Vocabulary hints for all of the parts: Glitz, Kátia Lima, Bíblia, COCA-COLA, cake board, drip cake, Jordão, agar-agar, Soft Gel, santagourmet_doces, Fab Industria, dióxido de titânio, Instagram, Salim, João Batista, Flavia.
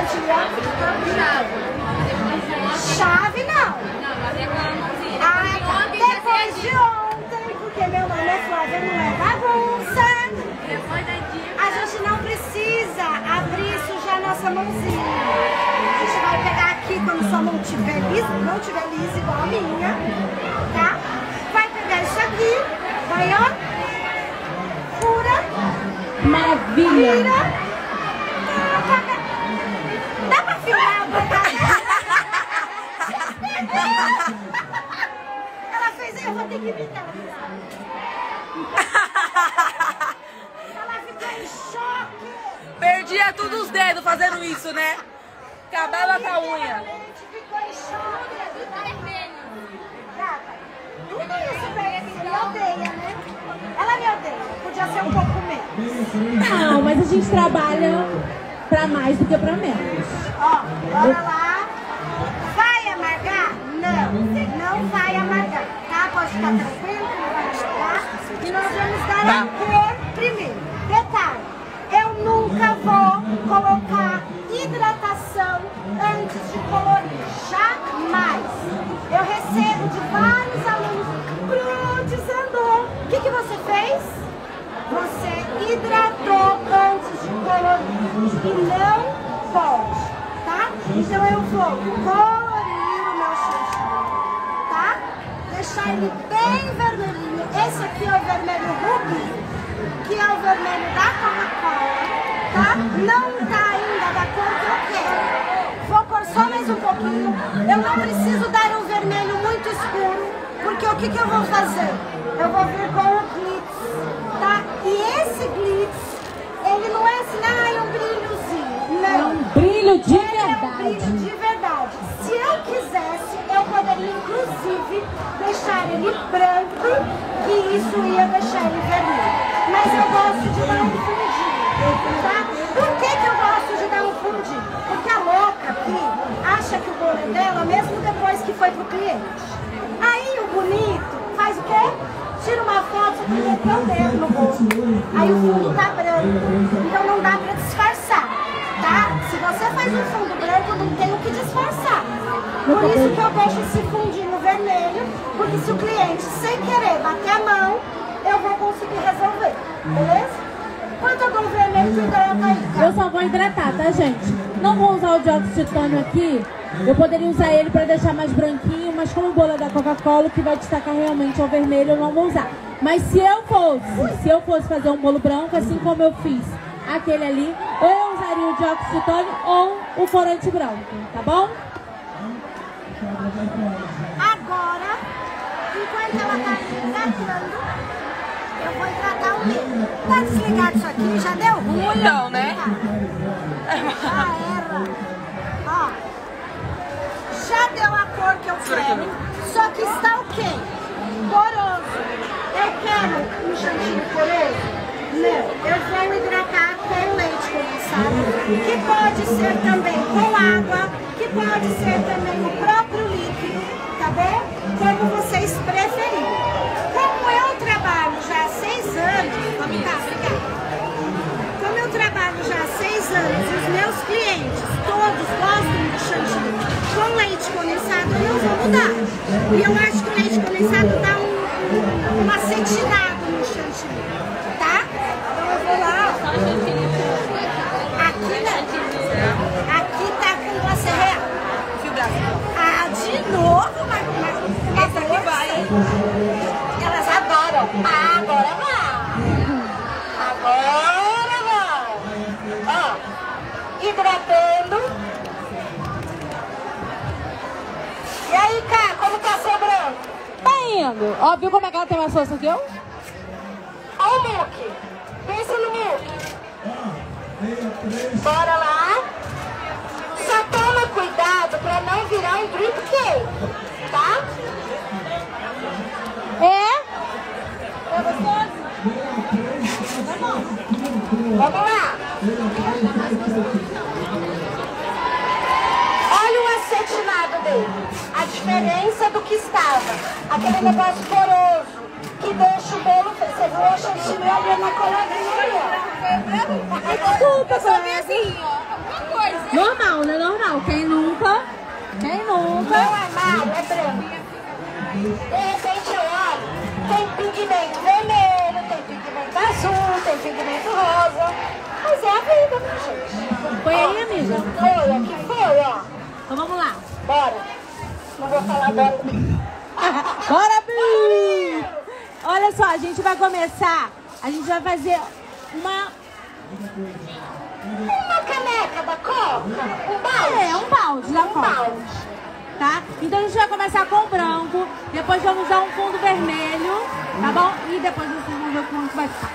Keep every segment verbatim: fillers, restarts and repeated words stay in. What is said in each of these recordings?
compartilhar com a chave. Chave não. Ah, depois de ontem, porque meu nome é Flávia, não é bagunça. A gente não precisa abrir e sujar a nossa mãozinha. A gente vai pegar aqui quando sua mão tiver lisa, não tiver lisa igual a minha, tá? Vai pegar isso aqui, vai ó. Maravilha! Mira. Dá pra filmar a boca? Ela fez, eu vou ter que imitar. Ela ficou em choque. Perdia todos os dedos fazendo isso, né? Acabava com a unha. Ficou em choque. Tudo isso, velho. Ela odeia, né? Ela me odeia. Podia ser um pouco. Não, mas a gente trabalha pra mais do que pra menos. Ó, bora lá. Vai amargar? Não, não vai amargar, tá? Pode ficar tranquilo que não vai amargar. E nós vamos dar a cor primeiro. Detalhe, eu nunca vou colocar hidratação antes de colorir, jamais. Eu recebo de vários alunos, Bruno, dizendo, o que que você fez? Você hidratou antes de colorir e não pode, tá? Então eu vou colorir o meu chantilly, tá? Deixar ele bem vermelhinho. Esse aqui é o vermelho rubi, que é o vermelho da Coca-Cola, tá? Não tá ainda da cor que eu quero. Vou pôr só mais um pouquinho. Eu não preciso dar um vermelho muito escuro, porque o que que eu vou fazer? Eu vou vir com o tá? E esse glitz, ele não é assim, ah, é um brilhozinho, não. É um brilho de ele verdade. É um brilho de verdade. Se eu quisesse, eu poderia, inclusive, deixar ele branco, que isso ia deixar ele vermelho. Mas eu gosto de dar um fundinho, tá? Por que que eu gosto de dar um fundinho? Porque a louca aqui acha que o bolo dela, mesmo depois que foi pro cliente. Aí o bonito faz o quê? Tira uma foto e meteu o dedo no bolso. Aí o fundo tá branco, então não dá pra disfarçar, tá? Se você faz um fundo branco, não tem o que disfarçar. Por isso que eu deixo esse fundinho vermelho, porque se o cliente, sem querer, bater a mão, eu vou conseguir resolver, beleza? Quanto eu dou vermelho, você hidrata aí, tá? Eu só vou hidratar, tá, gente? Não vou usar o dióxido de titânio aqui. Eu poderia usar ele para deixar mais branquinho, mas como o bolo é da Coca-Cola, o que vai destacar realmente é o vermelho, eu não vou usar. Mas se eu fosse, se eu fosse fazer um bolo branco, assim como eu fiz aquele ali, ou eu usaria o dióxido de titânio ou o corante branco, tá bom? Agora, enquanto ela tá hidratando, eu vou hidratar o meu. Tá desligado isso aqui, já deu ruim? Não, né? Já era. Ó. Já deu a cor que eu quero, só que está o quê? Poroso. Eu quero um chantilly poroso? Não, eu vou hidratar com leite condensado, que pode ser também com água, que pode ser também o próprio líquido, tá bom? Como vocês preferirem. Como eu trabalho já há seis anos, tá, obrigada. Como eu trabalho já há seis anos, os meus clientes todos gostam de chantilly. Com leite condensado eu não vou mudar. E eu acho que o leite condensado dá um, um acetinado no chantilly, tá? Então eu vou lá. Aqui não. Aqui tá com glace real. Ah, de novo, mas essa aqui vai. Elas adoram. Agora vai. Agora vai. Ó, hidratando. E aí, Cá, como tá sobrando? Tá indo. Ó, viu como é que ela tem mais força que eu? Ó o muque. Pensa no muque. Bora lá. Só toma cuidado pra não virar um drip cake, tá? É? É gostoso? Tá bom. Vamos lá. Olha o acetinado dele. A diferença do que estava, aquele negócio poroso, que deixa o bolo, você viu o chantilly ali na coladinha, ó. Desculpa, eu só vi assim, ó, alguma coisa. Normal, De repente eu olho, tem pigmento vermelho, tem pigmento azul, tem pigmento rosa. Mas é a vida, né, gente? Foi aí, amiga? Foi, aqui foi, ó. Então vamos lá. Bora. Não vou falar agora. Bora, Bi! Olha só, a gente vai começar. A gente vai fazer uma... Uma caneca da Coca? Um balde? É, um balde da Coca. Um balde. Tá? Então a gente vai começar com o branco, depois vamos usar um fundo vermelho, tá bom? E depois vocês vão ver como vai ficar.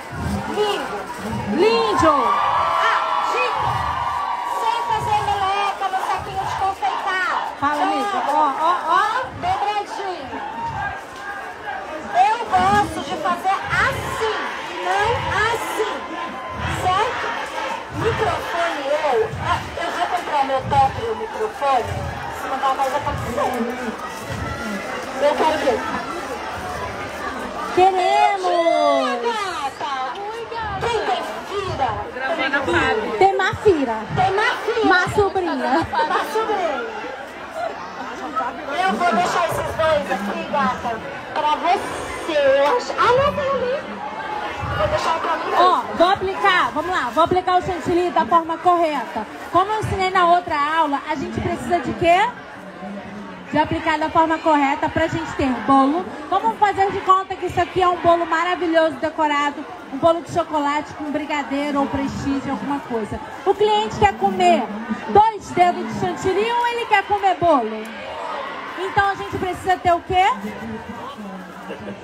Lindo! Lindo! Ah, dica! Sem fazer meleca no saquinho de confeitar. Fala, amiga. Ó, ó, ó. Dobradinho. Eu gosto de fazer assim, não assim. Certo? Microfone eu. Eu vou comprar meu próprio microfone. Não dá mais acontecendo. Eu quero ver. Queremos! Quem tem fira? Tem, tem má fira. Tem má fira. Má sobrinha. Má sobrinha. Eu vou deixar esses dois aqui, gata, pra você. Ah, não, tem ali. Vou deixar pra mim. Ó, vou aplicar, vamos lá, vou aplicar o chantilly da forma correta. Como eu ensinei na outra aula, a gente precisa de quê? De aplicar da forma correta pra gente ter bolo. Vamos fazer de conta que isso aqui é um bolo maravilhoso decorado, um bolo de chocolate com brigadeiro ou prestígio, alguma coisa. O cliente quer comer dois dedos de chantilly ou ele quer comer bolo? Então a gente precisa ter o quê?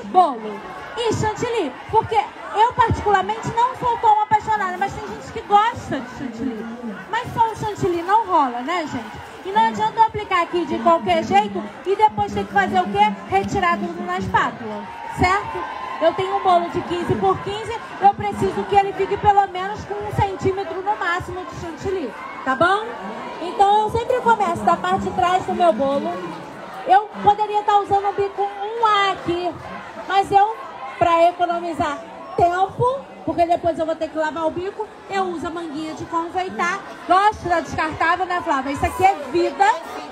Bolo. E chantilly, porque eu particularmente não sou tão apaixonada, mas tem gente que gosta de chantilly. Mas só o chantilly não rola, né, gente? E não adianta eu aplicar aqui de qualquer jeito e depois ter que fazer o quê? Retirar tudo na espátula, certo? Eu tenho um bolo de quinze por quinze, eu preciso que ele fique pelo menos com um centímetro no máximo de chantilly, tá bom? Então eu sempre começo da parte de trás do meu bolo. Eu poderia estar usando o bico um A aqui, mas eu, para economizar tempo, porque depois eu vou ter que lavar o bico, eu uso a manguinha de confeitar. Gosto da descartável, né, Flávia? Isso aqui é vida,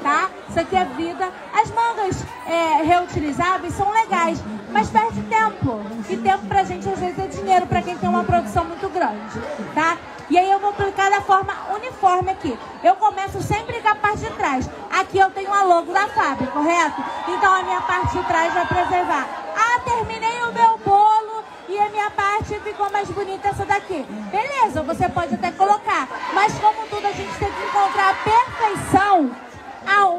tá? Isso aqui é vida. As mangas é, reutilizáveis são legais, mas perde tempo. E tempo pra gente, às vezes, é dinheiro pra quem tem uma produção muito grande, tá? E aí eu vou aplicar da forma uniforme aqui. Eu começo sempre com a parte de trás. Aqui eu tenho a logo da F A B, correto? Então a minha parte de trás vai preservar. Ah, terminei o meu bolo e a minha parte ficou mais bonita essa daqui. Beleza, você pode até colocar, mas como tudo a gente tem que encontrar a perfeição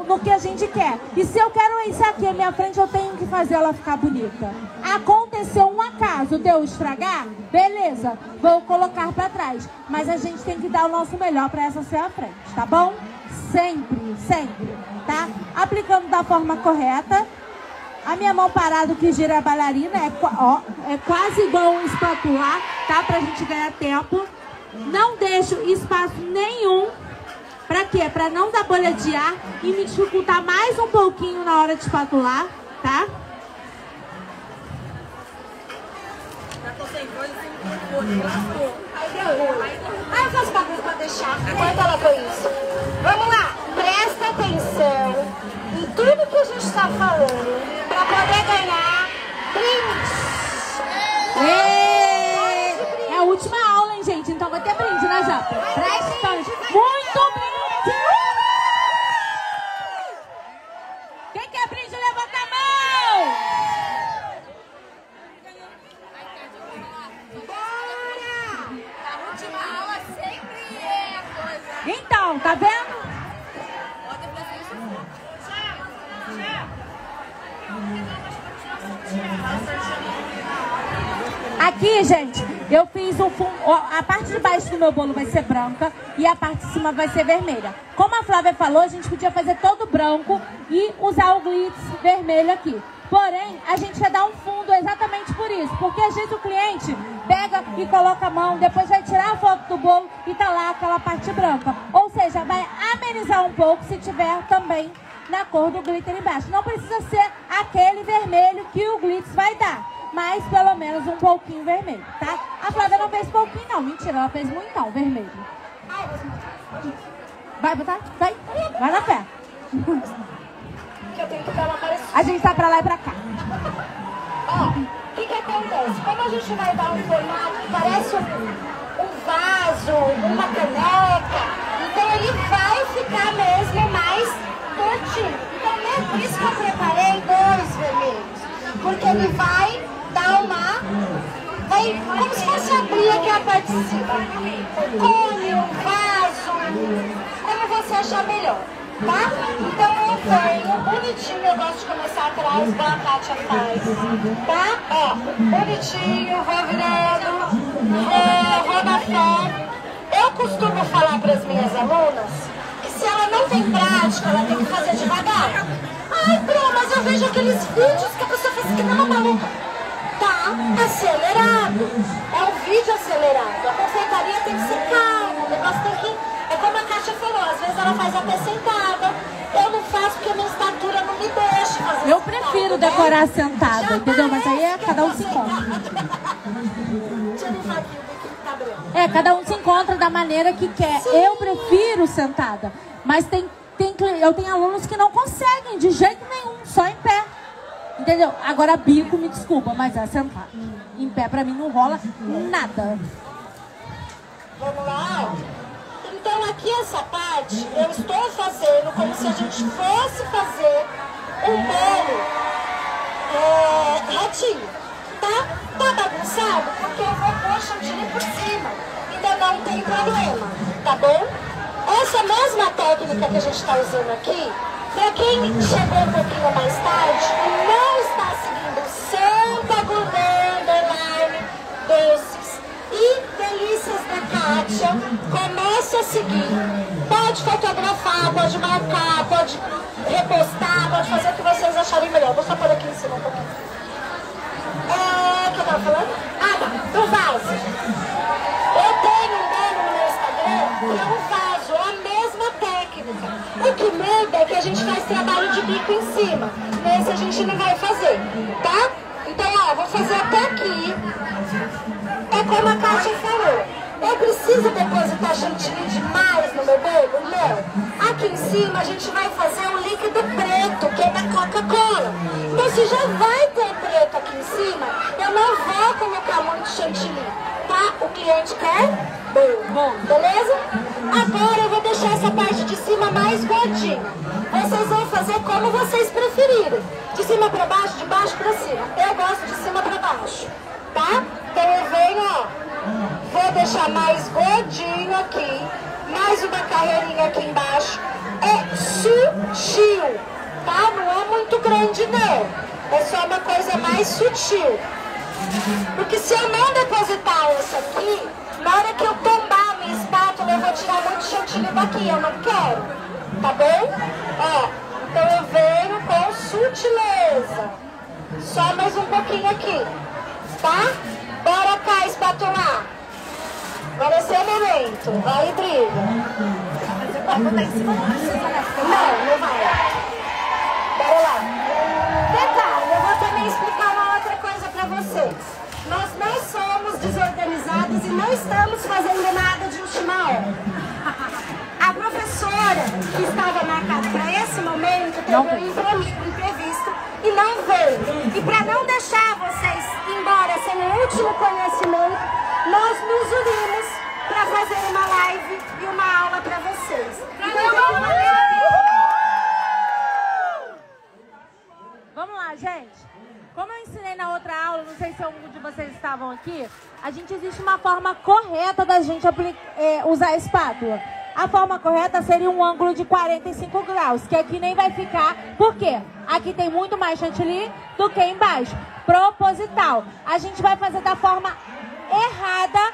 no que a gente quer. E se eu quero isso aqui à minha frente, eu tenho que fazer ela ficar bonita. Aconteceu um acaso, deu estragar? Beleza, vou colocar pra trás. Mas a gente tem que dar o nosso melhor pra essa ser a frente, tá bom? Sempre, sempre, tá? Aplicando da forma correta. A minha mão parada que gira a bailarina é, ó, é quase igual um espatular, tá? Pra gente ganhar tempo. Não deixo espaço nenhum. Pra quê? Pra não dar bolha de ar e me dificultar mais um pouquinho na hora de espatular, tá? Já tô sem coisa, sem bolha, lascou. Aí derruba. Aí eu faço bagunça pra deixar. Enquanto ela foi isso. Vamos lá. Presta atenção em tudo que a gente tá falando pra poder ganhar brindes. É a última aula, hein, gente? Então vai ter brinde, né, Japa? Presta atenção. Muito bem. Quem quer brinde, levanta a mão! Bora! A última aula sempre é a coisa. Então, tá vendo? Aqui, gente, eu fiz o fundo, a parte de baixo do meu bolo vai ser branca e a parte de cima vai ser vermelha. Como a Flávia falou, a gente podia fazer todo branco e usar o glitz vermelho aqui. Porém, a gente vai dar um fundo exatamente por isso, porque às vezes o cliente pega e coloca a mão, depois vai tirar a foto do bolo e tá lá aquela parte branca. Ou seja, vai amenizar um pouco se tiver também na cor do glitter embaixo. Não precisa ser aquele vermelho que o glitz vai dar. Mas pelo menos um pouquinho vermelho, tá? A Flávia não fez pouquinho, não. Mentira, ela fez muitão vermelho. Vai botar? Vai. Vai na fé. que eu tento dar uma parecida. A gente tá pra lá e pra cá. Ó, o que que acontece? Como a gente vai dar um formato que parece um, um vaso, uma caneca, então ele vai ficar mesmo mais curtinho. Então mesmo por isso que eu preparei dois vermelhos, porque ele vai dar uma... vai como se fosse abrir aqui a parte de cima. Um cone, um vaso... como você achar melhor, tá? Então eu venho bonitinho, eu gosto de começar atrás, igual a Kátia faz, tá? Ó, bonitinho, vou virando, vou, vou na fé. Eu costumo falar para as minhas alunas que se ela não tem prática, ela tem que fazer devagar. Ai, Bruno, mas eu vejo aqueles vídeos que a pessoa faz que não é maluca. Tá acelerado, é um vídeo acelerado, a confeitaria tem que ser calma, o negócio tem que... é como a Kátia falou, às vezes ela faz até sentada. Eu não faço porque a minha estatura não me deixa fazer. Eu prefiro sentada, decorar né? sentada, já entendeu? Mas aí é cada um se encontra. Tira um vaguinho do que tá branco. É, cada um se encontra da maneira que quer. Sim. Eu prefiro sentada, mas tem, tem, eu tenho alunos que não conseguem de jeito nenhum, só em pé. Entendeu? Agora bico, me desculpa, mas é sentada. Em pé pra mim não rola nada. Vamos lá? Então aqui essa parte, eu estou fazendo como se a gente fosse fazer um bolo é, retinho, tá? Tá bagunçado? Porque eu vou pôr chantilly por cima, então não tem problema, tá bom? Essa mesma técnica que a gente está usando aqui, para quem chegou um pouquinho mais tarde e não está seguindo Santa Gourmet Online Doces e Delícias da Kátia, começa a seguir. Pode fotografar, pode marcar, pode repostar, pode fazer o que vocês acharem melhor. Vou só pôr aqui em cima um pouquinho. É, o que eu tava falando? Ah, tá, do vaso. Eu tenho um bolo no meu Instagram que é um vaso, a mesma técnica. O que muda é que a gente faz trabalho de bico em cima. Nesse a gente não vai fazer, tá? Então, ó, vou fazer até aqui. É como a Kátia falou, eu preciso depositar chantilly demais no meu bolo? Não. Aqui em cima a gente vai fazer um líquido preto, que é da Coca-Cola. Então se já vai ter preto aqui em cima, eu não vou colocar muito chantilly, tá? O cliente quer? Bom, beleza? Agora eu vou deixar essa parte de cima mais gordinha. Vocês vão fazer como vocês preferirem. De cima pra baixo, de baixo pra cima. Eu gosto de cima pra baixo, tá? Então eu venho, ó, vou deixar mais gordinho aqui, mais uma carreirinha aqui embaixo. É sutil, tá? Não é muito grande não, é só uma coisa mais sutil. Porque se eu não depositar isso aqui, na hora que eu tombar a minha espátula, eu vou tirar muito chantilly daqui, eu não quero, tá bom? Ó, então eu venho com sutileza, só mais um pouquinho aqui. Tá? Bora cá, espatular. Agora é seu momento. Vai, brilha. Não, não vai. Bora lá. Detalhe, eu vou também explicar uma outra coisa pra vocês. Nós não somos desorganizados e não estamos fazendo nada de última hora. A professora que estava marcada pra esse momento teve um imprevisto e não veio. E pra não deixar vocês embora sem o último conhecimento, nós nos unimos pra fazer uma live e uma aula pra vocês. Vamos lá, gente. Como eu ensinei na outra aula, não sei se algum de vocês estavam aqui, a gente existe uma forma correta da gente é, usar a espátula. A forma correta seria um ângulo de quarenta e cinco graus, que aqui nem vai ficar, por quê? Aqui tem muito mais chantilly do que embaixo, proposital. A gente vai fazer da forma errada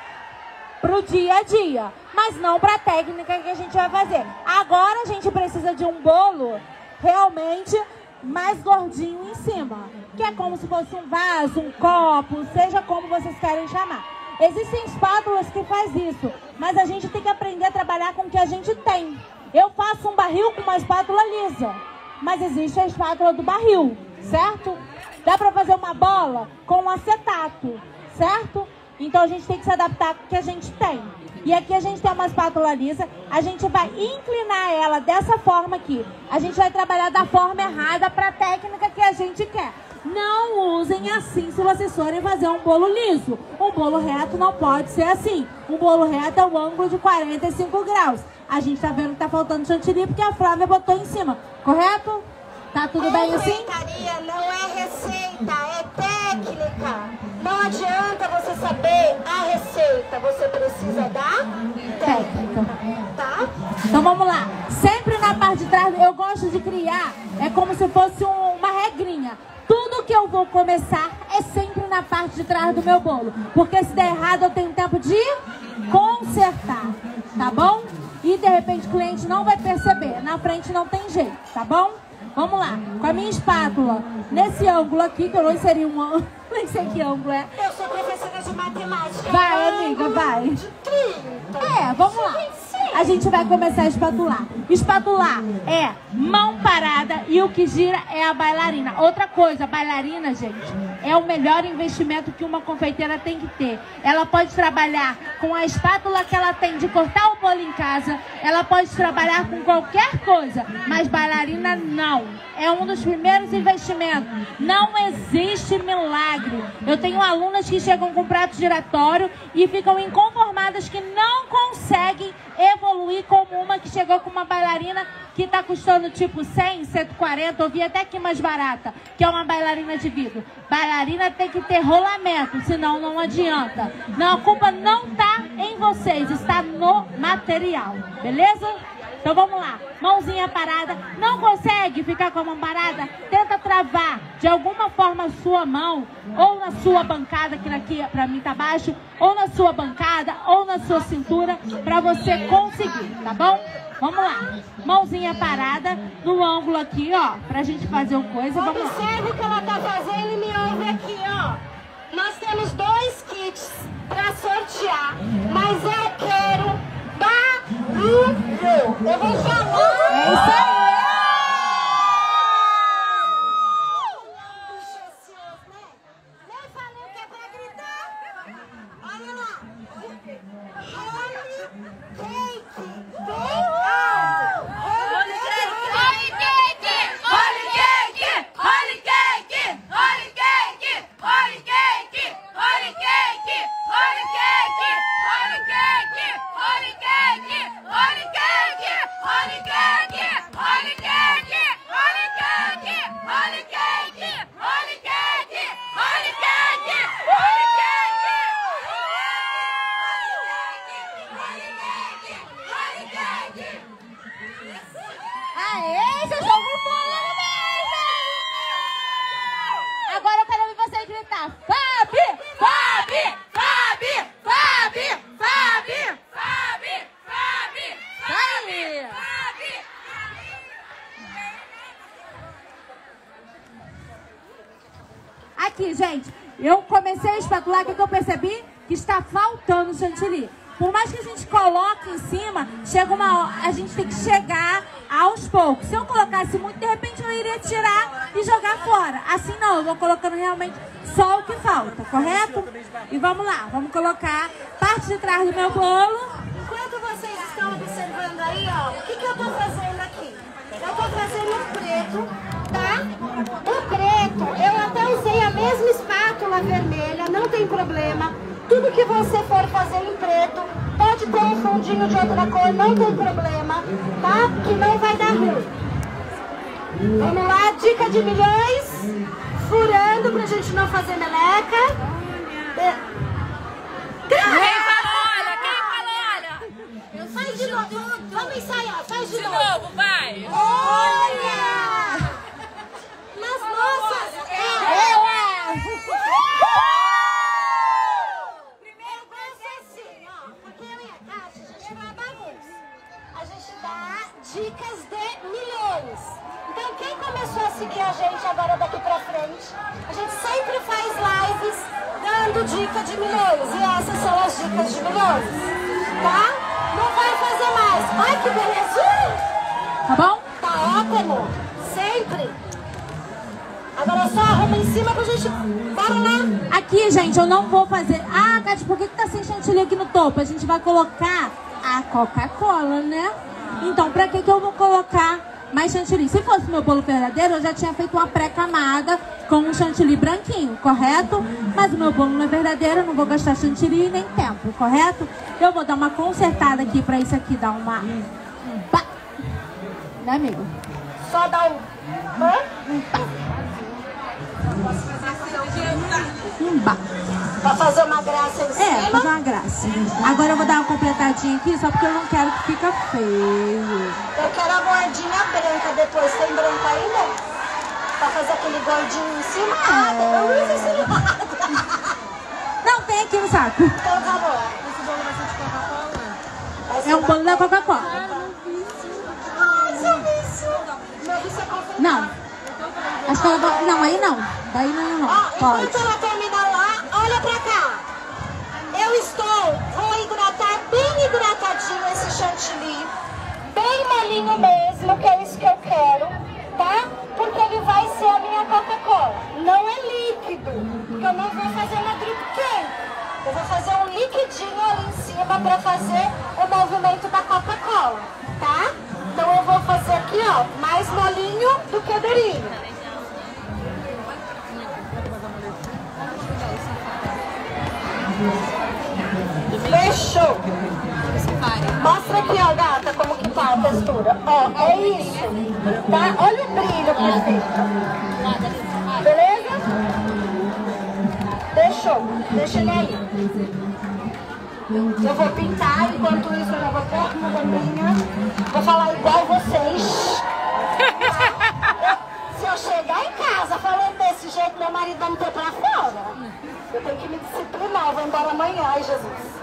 pro dia a dia, mas não pra técnica que a gente vai fazer. Agora a gente precisa de um bolo realmente mais gordinho em cima, que é como se fosse um vaso, um copo, seja como vocês querem chamar. Existem espátulas que faz isso, mas a gente tem que aprender a trabalhar com o que a gente tem. Eu faço um barril com uma espátula lisa, mas existe a espátula do barril, certo? Dá pra fazer uma bola com acetato, certo? Então a gente tem que se adaptar com o que a gente tem. E aqui a gente tem uma espátula lisa, a gente vai inclinar ela dessa forma aqui. A gente vai trabalhar da forma errada para a técnica que a gente quer. Não usem assim se vocês forem fazer um bolo liso. Um bolo reto não pode ser assim. Um bolo reto é um ângulo de quarenta e cinco graus. A gente tá vendo que tá faltando chantilly porque a Flávia botou em cima, correto? Tá tudo bem assim? Confeitaria não é receita, é técnica. Não adianta você saber a receita, você precisa da técnica, tá? Então vamos lá. Sempre na parte de trás, eu gosto de criar, é como se fosse um, uma regrinha. Tudo que eu vou começar é sempre na parte de trás do meu bolo, porque se der errado eu tenho tempo de consertar, tá bom? E de repente o cliente não vai perceber, na frente não tem jeito, tá bom? Vamos lá, com a minha espátula, nesse ângulo aqui, que eu não inseri um ângulo, não sei que ângulo é. Eu sou professora de matemática. Vai, amiga, vai. De trinta. É, vamos lá. A gente vai começar a espatular. Espatular é mão parada e o que gira é a bailarina. Outra coisa, a bailarina, gente, é o melhor investimento que uma confeiteira tem que ter. Ela pode trabalhar com a espátula que ela tem de cortar o bolo em casa, ela pode trabalhar com qualquer coisa, mas bailarina não. É um dos primeiros investimentos. Não existe milagre. Eu tenho alunas que chegam com prato giratório e ficam inconformadas que não conseguem evoluir como uma que chegou com uma bailarina que está custando tipo cem, cento e quarenta, eu vi até que mais barata, que é uma bailarina de vidro. Bailarina tem que ter rolamento, senão não adianta. Não, a culpa não tá em vocês, está no material, beleza? Então vamos lá, mãozinha parada, não consegue ficar com a mão parada? Tenta travar de alguma forma a sua mão, ou na sua bancada, que aqui pra mim tá baixo, ou na sua bancada, ou na sua cintura, pra você conseguir, tá bom? Vamos lá, mãozinha parada, no ângulo aqui, ó, pra gente fazer uma coisa, vamos lá. Observe o que ela tá fazendo e me ouve aqui, ó. Nós temos dois kits pra sortear, mas eu quero... barulho! Eu vou falar! É isso aí! Puxa, né? Nem falei que é pra gritar! Olha lá! Holy cake! Holy cake! Holy cake! Holy cake! Holy cake! Holy cake! Holy cake! Holy cake! Holy cake! Holy cake! Holy cake! Holy cake! Holy cake! Holy cake! Holy cake! Holy cake! Holy cake! Holy cake! Aê, vocês estão com fome mesmo! Agora eu quero ouvir vocês gritar F A B! F A B! F A B! F A B! F A B! Aqui, gente, eu comecei a espatular, que eu percebi que está faltando chantilly. Por mais que a gente coloque em cima, chega uma hora, a gente tem que chegar aos poucos. Se eu colocasse muito, de repente eu iria tirar e jogar fora. Assim não, eu vou colocando realmente só o que falta, correto? E vamos lá, vamos colocar parte de trás do meu bolo. Enquanto vocês estão observando aí, ó, o que, que eu tô fazendo aqui? Eu tô fazendo um preto, tá? O preto, eu até usei a mesma espátula vermelha, não tem problema. Tudo que você for fazer em preto, pode ter um fundinho de outra cor, não tem problema, tá? Que não vai dar ruim. Vamos lá, dica de milhões, furando pra gente não fazer meleca. É. Faz de novo, vamos ensaiar, faz de, de novo. De novo, vai! Olha! Nas nossas... É! É! Primeiro vai ser assim, ó. Porque eu e a Caixa, a gente vai bagunça. A gente dá dicas de milhões. Então quem começou a seguir a gente agora daqui pra frente, a gente sempre faz lives dando dica de milhões. E essas são as dicas de milhões, tá? Não vai fazer mais. Ai, que beleza! Tá bom? Tá ótimo. Sempre. Agora passar a roupa em cima pra gente... Bora lá! Aqui, gente, eu não vou fazer... Ah, Cátia, por que que tá sem chantilly aqui no topo? A gente vai colocar a Coca-Cola, né? Então, pra que que eu vou colocar mais chantilly? Se fosse meu bolo verdadeiro, eu já tinha feito uma pré-camada com um chantilly branquinho, correto? Mas o meu bolo não é verdadeiro, eu não vou gastar chantilly nem tempo, correto? Eu vou dar uma consertada aqui pra isso aqui dar uma... Ba... Né, amigo? Só dá um... Ba... Ba... Pra fazer uma graça em cima? É, pra fazer uma graça. Agora eu vou dar uma completadinha aqui, só porque eu não quero que fica feio. Eu quero a bordinha branca depois. Tem branca ainda? Pra fazer aquele gordinho em cima? Ah, é. Eu uso esse lado. Não, tem aqui no saco. Então tá bom. Esse bolo vai ser de Coca-Cola? É um bolo da Coca-Cola. Não, acho que ela vai... Não, aí não. Daí não, não. Ó, enquanto ela termina lá, olha pra cá. Eu estou... Vou hidratar bem hidratadinho esse chantilly. Bem molinho mesmo, que é isso que eu quero, tá? Porque ele vai ser a minha Coca-Cola. Não é líquido, porque eu não vou fazer uma drip cake. Eu vou fazer um liquidinho ali em cima pra fazer o movimento da Coca-Cola, tá? Então eu vou fazer aqui, ó, mais molinho do que durinho. Fechou. Mostra aqui, ó, gata, como que tá a textura. Ó, é isso, tá? Olha o brilho que fica. Beleza? Fechou. Deixa ele aí. Eu vou pintar, enquanto isso eu já vou pôr uma bombinha. Vou falar igual vocês. Tá? Eu, se eu chegar em casa falando desse jeito, meu marido vai me ter pra fora. Eu tenho que me disciplinar, eu vou embora amanhã, ai Jesus.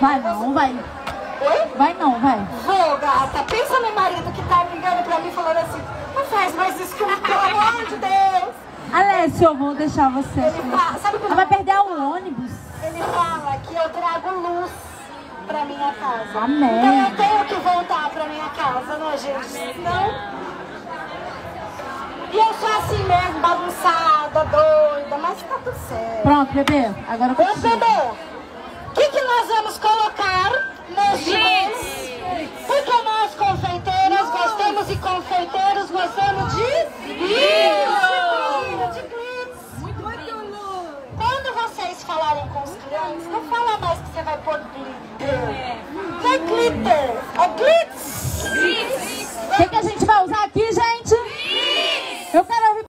Vai não, vai. Oi? Vai não, vai. Vou, gata. Pensa no marido que tá ligando pra mim falando assim, não faz mais isso que eu, pelo amor de Deus. Alessio, eu vou deixar você. Ele fala, sabe quando... Ela vai perder o ônibus. Ele fala que eu trago luz pra minha casa. Amém. Então eu tenho que voltar pra minha casa, né, gente? Amém. Não. E eu sou assim mesmo, bagunçada, doida, mas tá tudo certo. Pronto, bebê. Agora eu Ô, bebê, o que que nós vamos colocar nos dias? Porque nós, confeiteiras, gostamos de confeiteiros, gostamos de... Glitz! De Glitz! Muito bom! Quando vocês falarem com os clientes, não fala mais que você vai pôr glitter. Não é glitter, é Glitz! O que que a gente vai usar aqui, gente? Glitz! Eu quero ouvir...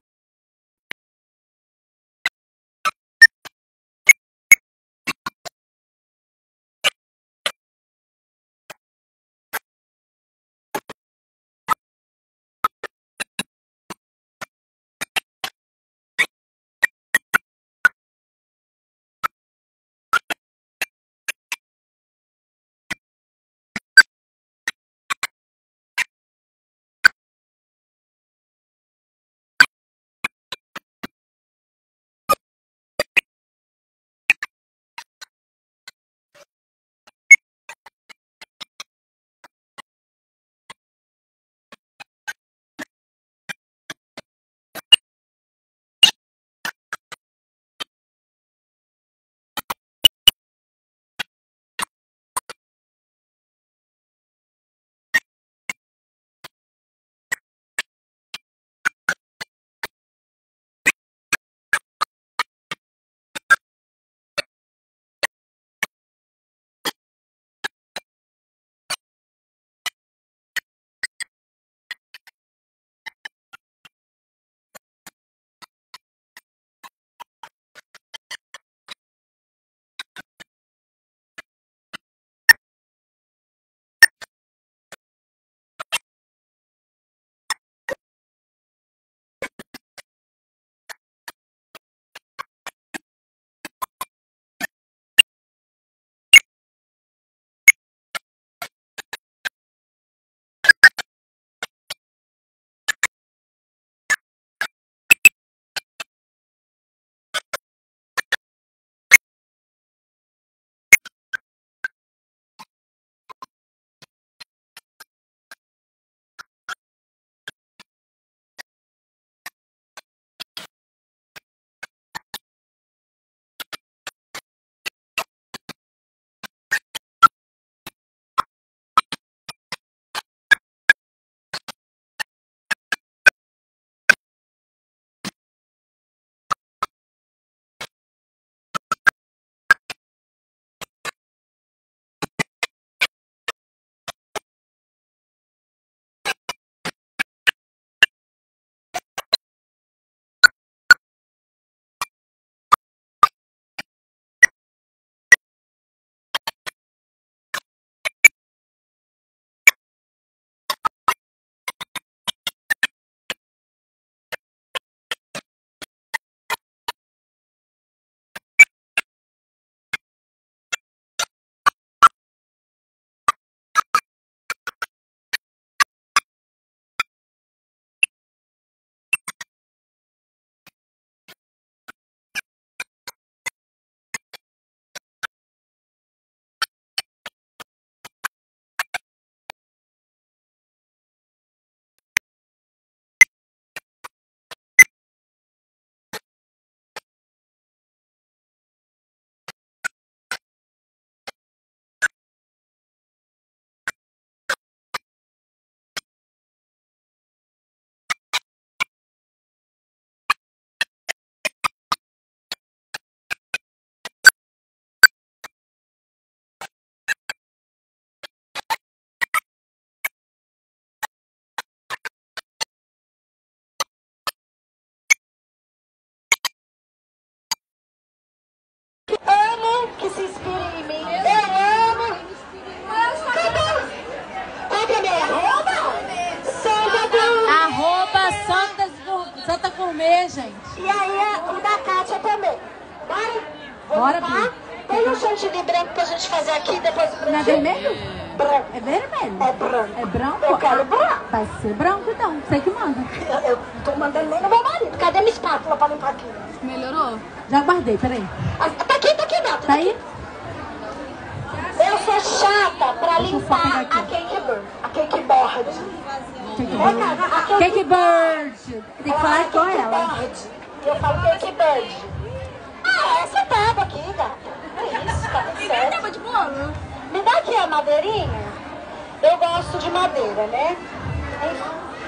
vocês se inspirem em mim. Eu amo. Cadê? Conta minha arroba. Santa Gourmet. Arroba Santa, Santa Gourmet, gente. E aí o da Kátia também. Bora? Bora, Bora. Tem um chantilly branco pra gente fazer aqui depois do... Não é vermelho? Branco. É vermelho? É branco. É branco? Eu quero branco. Vai ser branco então, você que manda. Eu, eu tô mandando nem no meu marido. Cadê minha espátula pra limpar aqui? Melhorou? Já guardei, peraí. Ah, tá aqui, tá aqui, Beto. Tá aí? Eu sou chata pra limpar a cake bird. A cake board. Cake bird. É, a cake bird. Tem que falar com ela. Eu falo cake bird. Ah, essa tábua aqui, gata. Isso, de bolo? Me dá aqui a madeirinha. Eu gosto de madeira, né?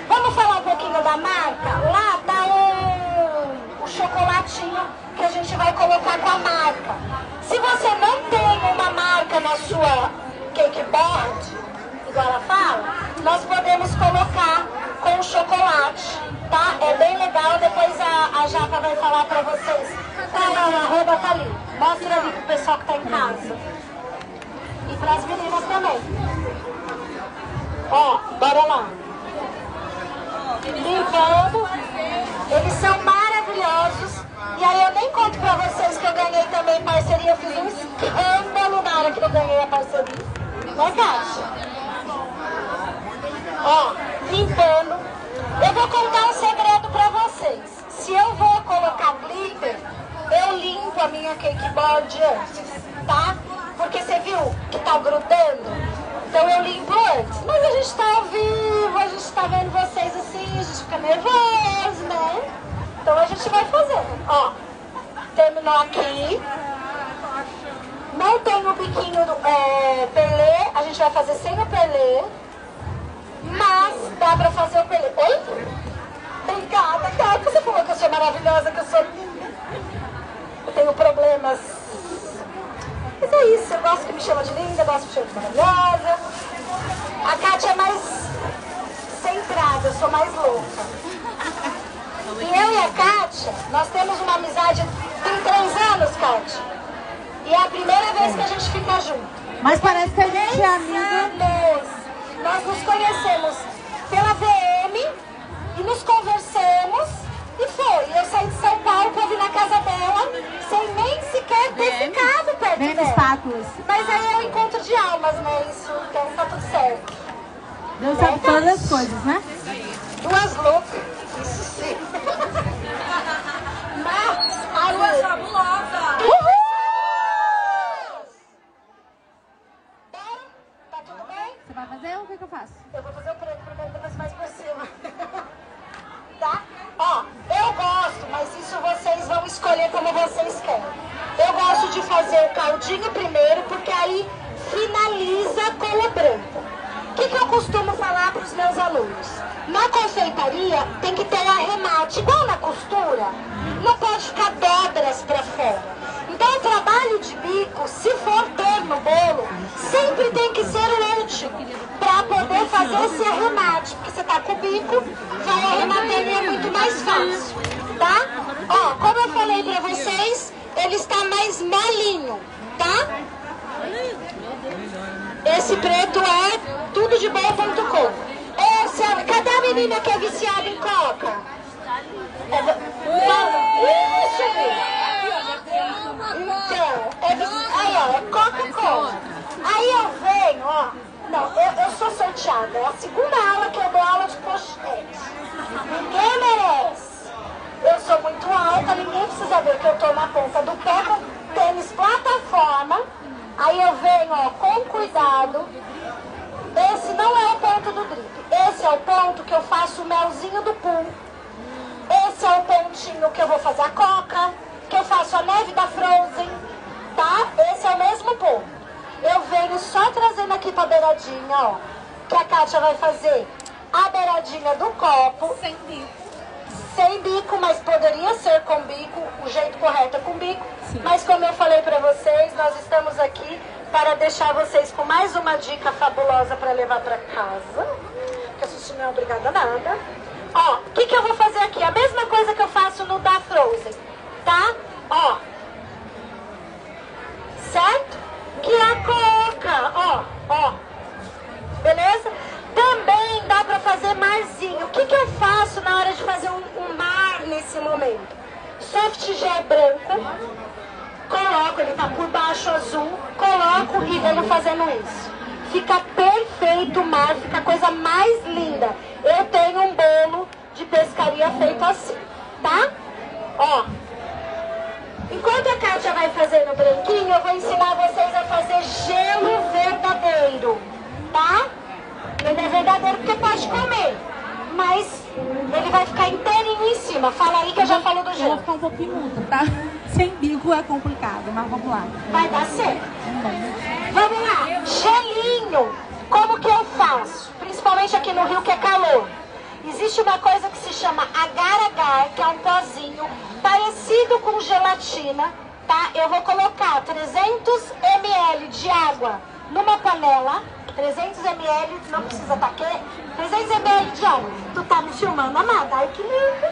Vamos falar um pouquinho da marca? Lá tá o, o chocolatinho que a gente vai colocar com a marca. Se você não tem uma marca na sua cake board, igual ela fala, nós podemos colocar com chocolate, tá? É bem legal, depois a, a Japa vai falar pra vocês. Tá lá, a arroba tá ali. Mostra ali pro pessoal que tá em casa. E pras meninas também. Ó, bora lá. Limpando. Eles são maravilhosos. E aí eu nem conto pra vocês que eu ganhei também parceria. Eu fiz um escândalo na hora que eu ganhei a parceria. Não é, Kátia? Ó, limpando. Eu vou contar um segredo pra vocês. Se eu vou colocar glitter, eu limpo a minha cake board antes, tá? Porque você viu que tá grudando? Então eu limpo antes. Mas a gente tá ao vivo, a gente tá vendo vocês assim, a gente fica nervoso, né? Então a gente vai fazendo. Ó, terminou aqui. Não tem o biquinho do é, pelê, a gente vai fazer sem o pelê. Mas dá pra fazer o pelê. Oi? Obrigada, cara. Você falou que eu sou maravilhosa, que eu sou linda. Eu tenho problemas. Mas é isso, eu gosto que me chama de linda, eu gosto que me chama de maravilhosa. A Kátia é mais centrada, eu sou mais louca. E eu e a Kátia, nós temos uma amizade tem três anos, Kátia. E é a primeira vez que a gente fica junto. Mas parece que a gente é amiga. Nós nos conhecemos pela V M e nos conversamos e foi. Eu saí de São Paulo pra vir na casa dela sem nem sequer ter ficado perto dela. Mas aí é um encontro de almas, né? Isso, então tá tudo certo. Deus sabe todas as coisas, né? Duas loucas. Isso sim. Mas, a lua fabulosa. Uhul! Você vai fazer ou o que, que eu faço? Eu vou fazer o preto primeiro, depois mais por cima. Tá? Ó, eu gosto, mas isso vocês vão escolher como vocês querem. Eu gosto de fazer o caldinho primeiro, porque aí finaliza com o branco. O que, que eu costumo falar para os meus alunos? Na confeitaria tem que ter arremate, igual na costura. Não pode ficar dobras para fora. Então o trabalho de bico, se for ter no bolo, sempre tem que ser útil para poder fazer esse arremate, porque você tá com o bico, vai arrematando e é muito mais fácil, tá? Ó, como eu falei para vocês, ele está mais molinho, tá? Esse preto é tudo de bom ponto com. Esse é... Cadê a menina que é viciada em coca? É... Isso, filho! Então, é, vici... aí, ó, é Coca-Cola. Aí eu venho, ó. Não, eu, eu sou sorteada. É a segunda aula que eu dou aula de pochete. Ninguém merece. Eu sou muito alta, ninguém precisa ver que eu tô na ponta do pé com tênis plataforma. Aí eu venho, ó, com cuidado. Esse não é o ponto do drip. Esse é o ponto que eu faço o melzinho do pulo. Esse é o pontinho que eu vou fazer a coca. Que eu faço a neve da Frozen, tá? Esse é o mesmo ponto. Eu venho só trazendo aqui pra beiradinha, ó. Que a Kátia vai fazer a beiradinha do copo. Sem bico. Sem bico, mas poderia ser com bico. O jeito correto é com bico. Sim. Mas como eu falei pra vocês, nós estamos aqui para deixar vocês com mais uma dica fabulosa pra levar pra casa. Porque a gente não é obrigada a nada. Ó, o que que eu vou fazer aqui? A mesma coisa que eu faço no da Frozen. Tá? Ó. Certo? cara, ó, ó. Beleza? Também dá pra fazer marzinho. O que que eu faço na hora de fazer um, um mar nesse momento? Soft Gel branco, coloco, ele tá por baixo azul, coloco e venho fazendo isso. Fica perfeito o mar, fica a coisa mais linda. Eu tenho um bolo de pescaria feito assim, tá? Ó. Enquanto a Kátia vai fazendo branquinho, eu vou ensinar vocês a fazer gelo verdadeiro, tá? Ele é verdadeiro porque pode comer, mas ele vai ficar inteirinho em cima. Fala aí que eu já falo do gelo. Eu vou ficar um pouquinho muda, tá? Sem bico é complicado, mas vamos lá. Vai dar certo. Vamos lá. Gelinho. Como que eu faço? Principalmente aqui no Rio, que é calor. Existe uma coisa que se chama agar-agar, que é um pozinho parecido com gelatina, tá? Eu vou colocar trezentos mililitros de água numa panela, trezentos mililitros, não precisa tá quente, trezentos mililitros de água. Tu tá me filmando, amada? Ai, que lindo!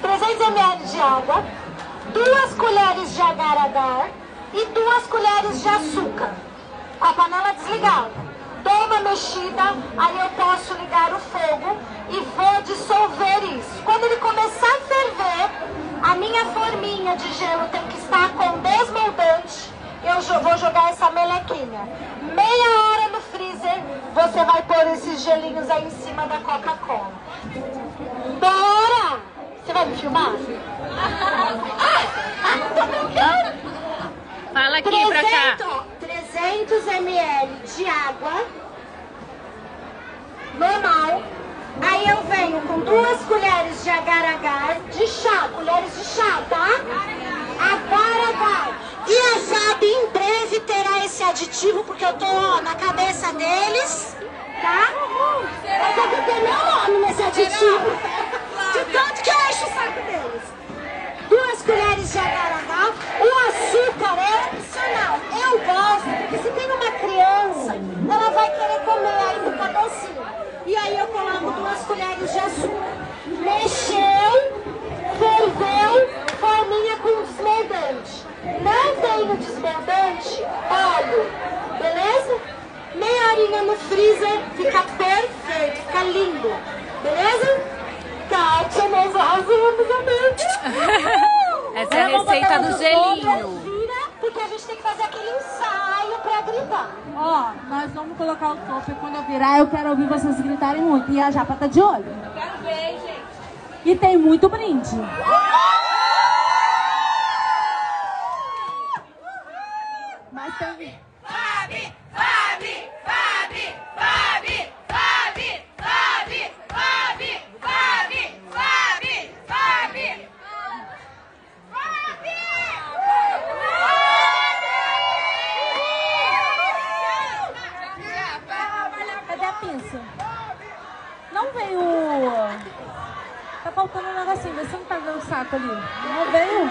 trezentos mililitros de água, duas colheres de agar-agar e duas colheres de açúcar. A panela desligada. Dou uma mexida, aí eu posso ligar o fogo e vou dissolver isso. Quando ele começar a ferver, a minha forminha de gelo tem que estar com desmoldante. Eu vou jogar essa melequinha. Meia hora no freezer, você vai pôr esses gelinhos aí em cima da Coca-Cola. Bora! Você vai me filmar? Fala aqui trezentos, pra cá. trezentos mililitros de água normal. Aí eu venho com duas colheres de agar-agar, de chá, colheres de chá, tá? Agar-agar. E a F A B em breve terá esse aditivo, porque eu tô, ó, na cabeça deles, tá? Eu tô com meu nome nesse aditivo, de tanto que eu encho o saco deles. Duas colheres de agar-agar. O açúcar é opcional. Eu gosto, porque se tem uma criança, ela vai querer comer aí no cabecinho. E aí eu coloco duas colheres de açúcar. Mexeu, ferveu, forminha com desmoldante. Não tenho desmoldante, óleo, beleza? Meia horinha no freezer, fica perfeito, fica lindo, beleza? Kátia, nós arrasamos a mente. Essa é a receita do gelinho. Porque a gente tem que fazer aquele ensaio pra gritar. Ó, oh, nós vamos colocar o topo e quando eu virar eu quero ouvir vocês gritarem muito. E a Japa tá de olho. Eu quero ver, gente. E tem muito brinde. Mas também. F A B, F A B, F A B, F A B, F A B, F A B, F A B, F A B, F A B, F A B. Isso. Não veio. Tá faltando um negocinho, você não tá vendo o saco ali. Não veio.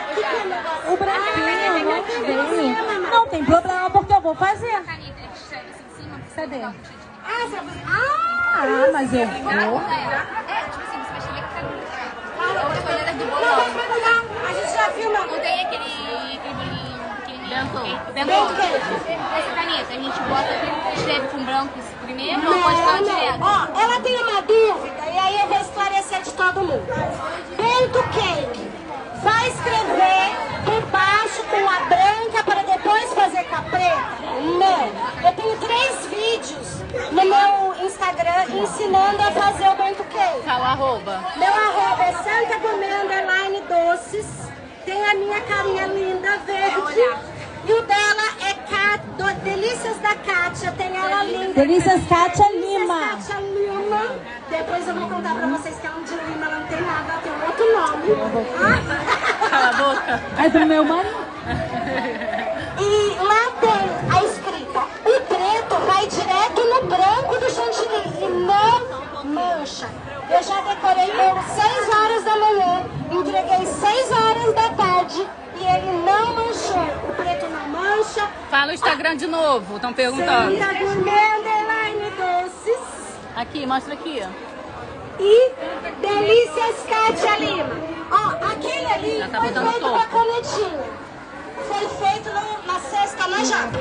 O branquinho não veio. Não tem problema, porque eu vou fazer. Cadê? Ah, mas eu vou. É, tipo assim, você vai chegar que tá no. A gente já viu, não. Não tem aquele bolinho. Branco queijo. Essa caneta, a gente bota, escreve com branco primeiro, não, ou pode falar direto? Ó, ela tem uma dúvida, e aí eu vou esclarecer de todo mundo. Branco cake, vai escrever por baixo com a branca para depois fazer com a preta? Não. Eu tenho três vídeos no meu Instagram ensinando a fazer o branco cake. Fala arroba. Meu arroba é santa underline doces, tem a minha carinha linda, verde. E o dela é Kat... Delícias da Kátia, tem ela linda. Delícias Kátia Lima. Delícias Kátia Lima. Depois eu vou contar pra vocês que ela não tem Lima, ela não tem nada, ela tem um outro nome. Ah? Cala a boca. É do meu marido. E lá tem a escrita. O preto vai direto no branco do chantilly e não mancha. Eu já decorei ele seis horas da manhã, entreguei seis horas da tarde e ele não manchou. O preto não mancha. Fala o Instagram ah, de novo, estão perguntando. Santa Gourmet Underline Doces. Aqui, mostra aqui, ó. E Delícias Kátia Lima. Ó, aquele ali tá foi feito com a canetinha. Foi feito no, na sexta na Japa.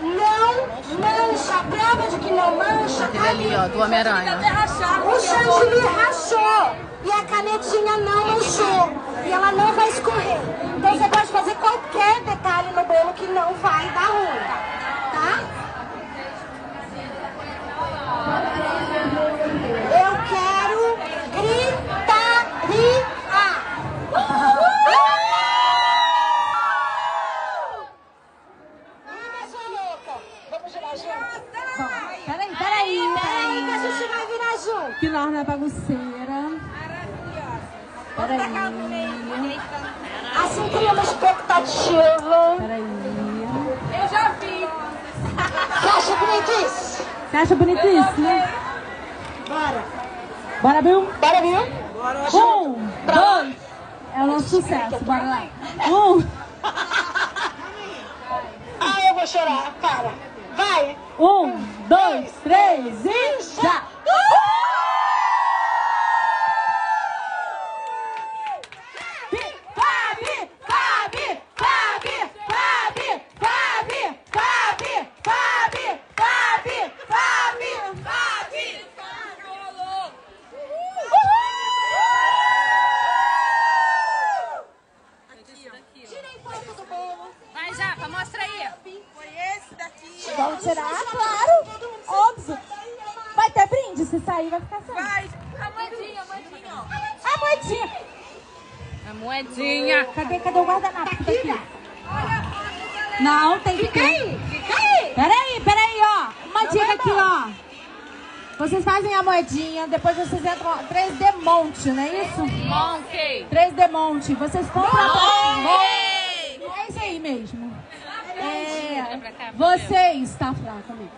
Não mancha, a prova de que não mancha. Aquele ali, ó, do Homem-Aranha. O chantilly rachou e a canetinha não manchou. E ela não vai escorrer. Então você pode fazer qualquer detalhe no bolo que não vai dar ruim, tá? Eu quero gritaria. Que nós não é bagunceira. Peraí. Assim cria uma expectativa. Peraí. Eu já vi. Você acha bonitíssimo? Você acha bonitíssimo? Bora. Bora, Bill? Bora, Bill? Bora, um, dois. É o nosso sucesso. Bora lá. Um. Ah, eu vou chorar. Para. Vai. Um, dois, três e já. Vamos tirar? Claro! Óbvio! Vai ter brinde? Se sair, vai ficar sem. Vai! A moedinha, a moedinha! A moedinha! A moedinha! Cadê, cadê o guardanapo? Tá aqui? Não, tem que... Fica aí! Fica aí! Peraí, peraí, ó! Uma dica aqui, ó! Vocês fazem a moedinha, depois vocês entram... três D Monte, não é isso? Monte! três D Monte! Vocês compram... É isso aí mesmo! É, vocês, tá fraca, amigo.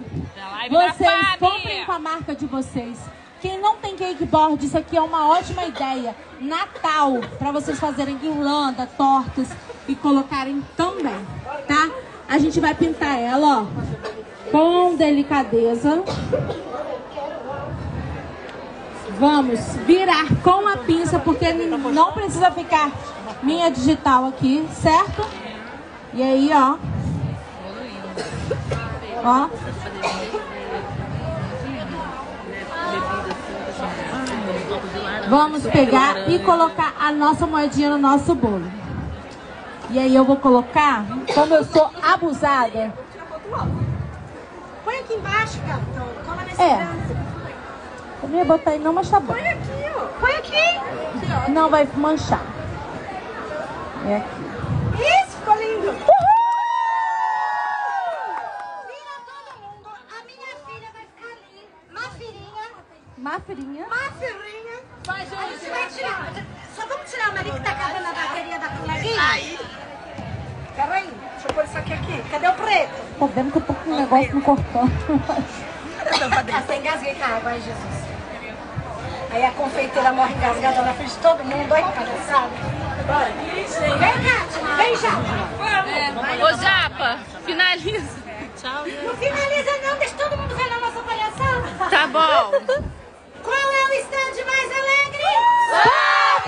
Vocês comprem com a marca de vocês. Quem não tem cakeboard, isso aqui é uma ótima ideia. Natal, pra vocês fazerem guirlanda, tortas e colocarem também, tá? A gente vai pintar ela, ó, com delicadeza. Vamos virar com a pinça, porque não precisa ficar minha digital aqui, certo? E aí, ó. Ó. Vamos pegar e colocar a nossa moedinha no nosso bolo. E aí eu vou colocar, como eu sou abusada. Põe aqui embaixo, cara. Cola nesse braço. Eu não ia botar aí não, mas tá bom. Põe aqui, ó. Põe aqui. Não vai manchar. É aqui. Isso, ficou lindo. Mafirinha. Mafirinha. A gente vai tirar. Só vamos tirar a Maria que tá acabando a bateria da coleguinha. Aí. Peraí, deixa eu pôr isso aqui aqui. Cadê o preto? Tô vendo que eu tô com um negócio no cortão. Até engasguei com a água, ai Jesus. Aí a confeiteira morre engasgada na frente de todo mundo. Olha que palhaçada. Bora. Vem, Cátia. Vem, Japa. Ô, Japa, finaliza. Tchau. Não finaliza não, deixa todo mundo ver na nossa palhaçada. Tá bom. Qual é o stand mais alegre? F A B!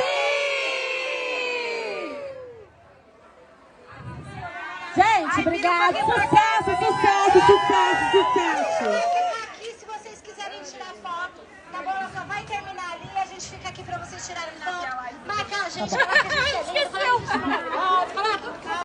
Gente, ai, obrigada. Sucesso, sucesso, sucesso, sucesso. Eu vou ficar aqui se vocês quiserem tirar foto. Tá bom? Ela só vai terminar ali e a gente fica aqui pra vocês tirarem foto. Marcar a gente.